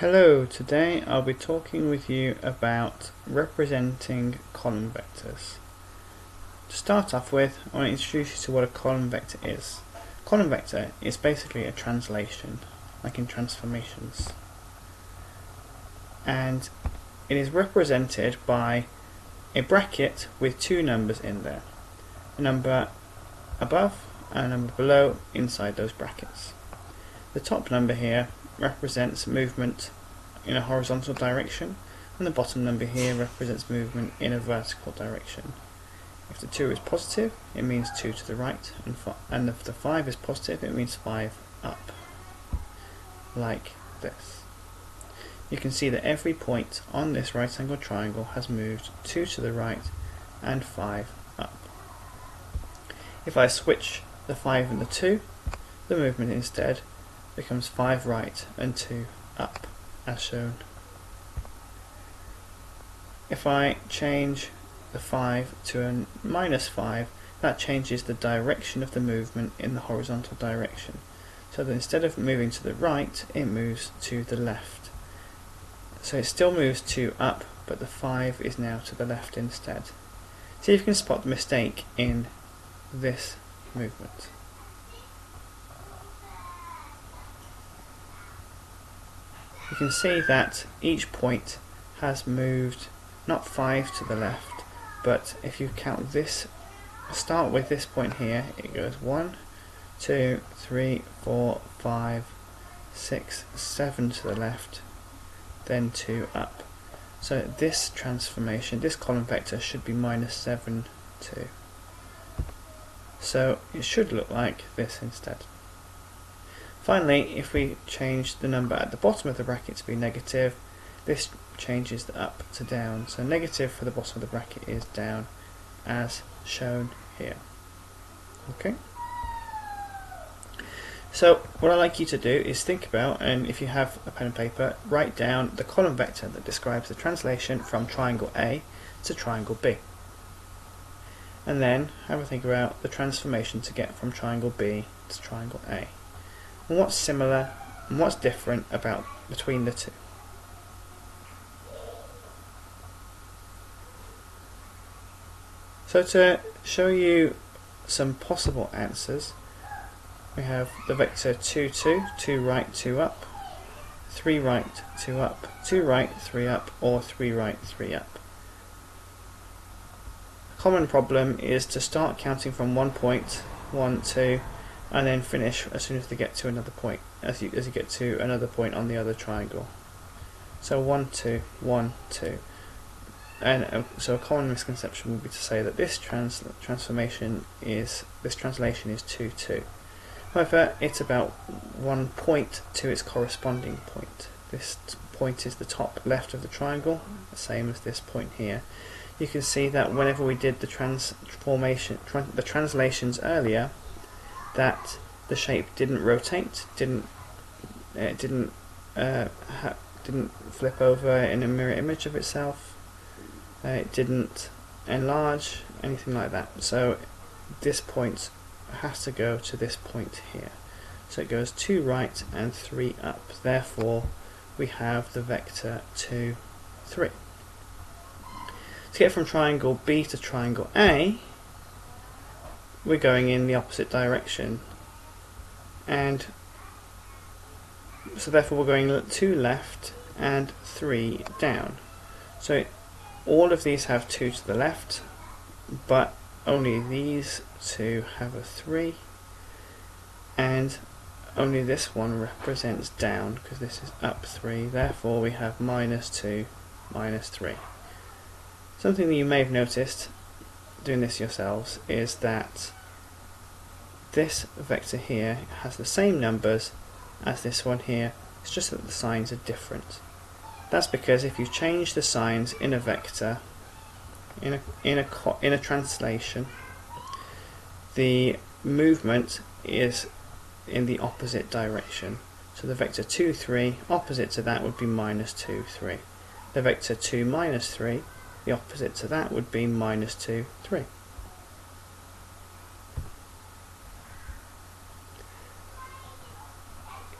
Hello, today I'll be talking with you about representing column vectors. To start off with, I want to introduce you to what a column vector is. A column vector is basically a translation, like in transformations. And it is represented by a bracket with two numbers in there. A number above and a number below inside those brackets. The top number here represents movement in a horizontal direction, and the bottom number here represents movement in a vertical direction. If the 2 is positive, it means 2 to the right, and if the 5 is positive, it means 5 up, like this. You can see that every point on this right angle triangle has moved 2 to the right and 5 up. If I switch the 5 and the 2, the movement instead becomes 5 right and 2 up, as shown. If I change the 5 to a -5, that changes the direction of the movement in the horizontal direction, so that instead of moving to the right, it moves to the left. So it still moves 2 up, but the 5 is now to the left instead. See if you can spot the mistake in this movement. You can see that each point has moved not 5 to the left, but if you count this, start with this point here, it goes 1, 2, 3, 4, 5, 6, 7 to the left, then 2 up. So this transformation, this column vector should be -7, 2. So it should look like this instead. Finally, if we change the number at the bottom of the bracket to be negative, this changes the up to down. So negative for the bottom of the bracket is down, as shown here. Okay. So what I'd like you to do is think about, and if you have a pen and paper, write down the column vector that describes the translation from triangle A to triangle B. And then have a think about the transformation to get from triangle B to triangle A. And what's similar and what's different about between the two. So to show you some possible answers, we have the vector 2, 2, 2 right, 2 up, 3 right, 2 up, 2 right, 3 up, or 3 right, 3 up. A common problem is to start counting from one point, 1, 2, and then finish as soon as they get to another point, as you get to another point on the other triangle. So 1, 2, 1, 2, and so a common misconception would be to say that this translation is 2, 2. However, it's about one point to its corresponding point. This point is the top left of the triangle, the same as this point here. You can see that whenever we did the translations earlier, that the shape didn't rotate, didn't flip over in a mirror image of itself, it didn't enlarge, anything like that. So this point has to go to this point here. So it goes 2 right and 3 up. Therefore, we have the vector 2, 3. To get from triangle B to triangle A, we're going in the opposite direction, and so therefore we're going 2 left and 3 down. So all of these have 2 to the left, but only these 2 have a 3, and only this one represents down because this is up 3. Therefore we have -2, -3. Something that you may have noticed doing this yourselves is that this vector here has the same numbers as this one here, it's just that the signs are different. That's because if you change the signs in a vector, in a translation, the movement is in the opposite direction. So the vector 2, 3, opposite to that would be -2, 3. The vector 2, -3, the opposite to that would be -2, 3.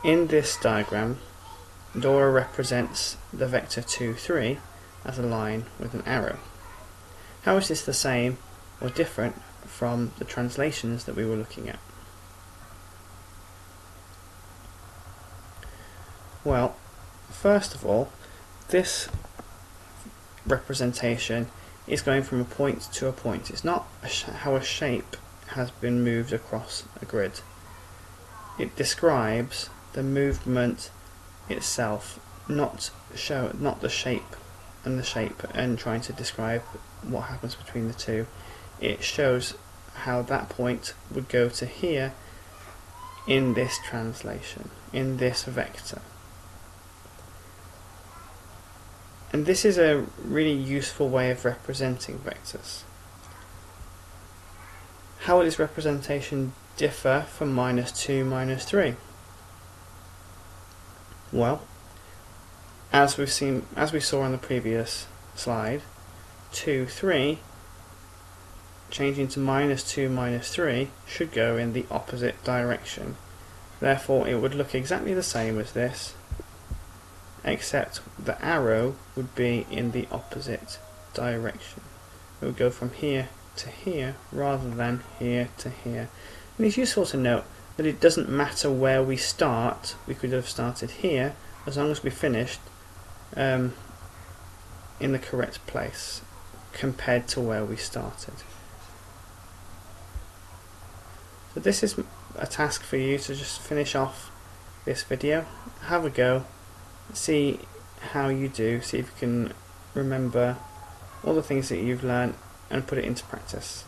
In this diagram, Dora represents the vector 2, 3 as a line with an arrow. How is this the same or different from the translations that we were looking at? Well, first of all, this representation is going from a point to a point. It's not how a shape has been moved across a grid. It describes the movement itself, not the shape and trying to describe what happens between the two. It shows how that point would go to here in this translation, in this vector. And this is a really useful way of representing vectors. How will this representation differ from -2, -3? Well, as we saw on the previous slide, 2, 3 changing to -2, -3 should go in the opposite direction. Therefore, it would look exactly the same as this, except the arrow would be in the opposite direction. It would go from here to here rather than here to here. And it's useful to note that it doesn't matter where we start. We could have started here as long as we finished in the correct place compared to where we started. So this is a task for you to just finish off this video, have a go, see how you do, see if you can remember all the things that you've learned and put it into practice.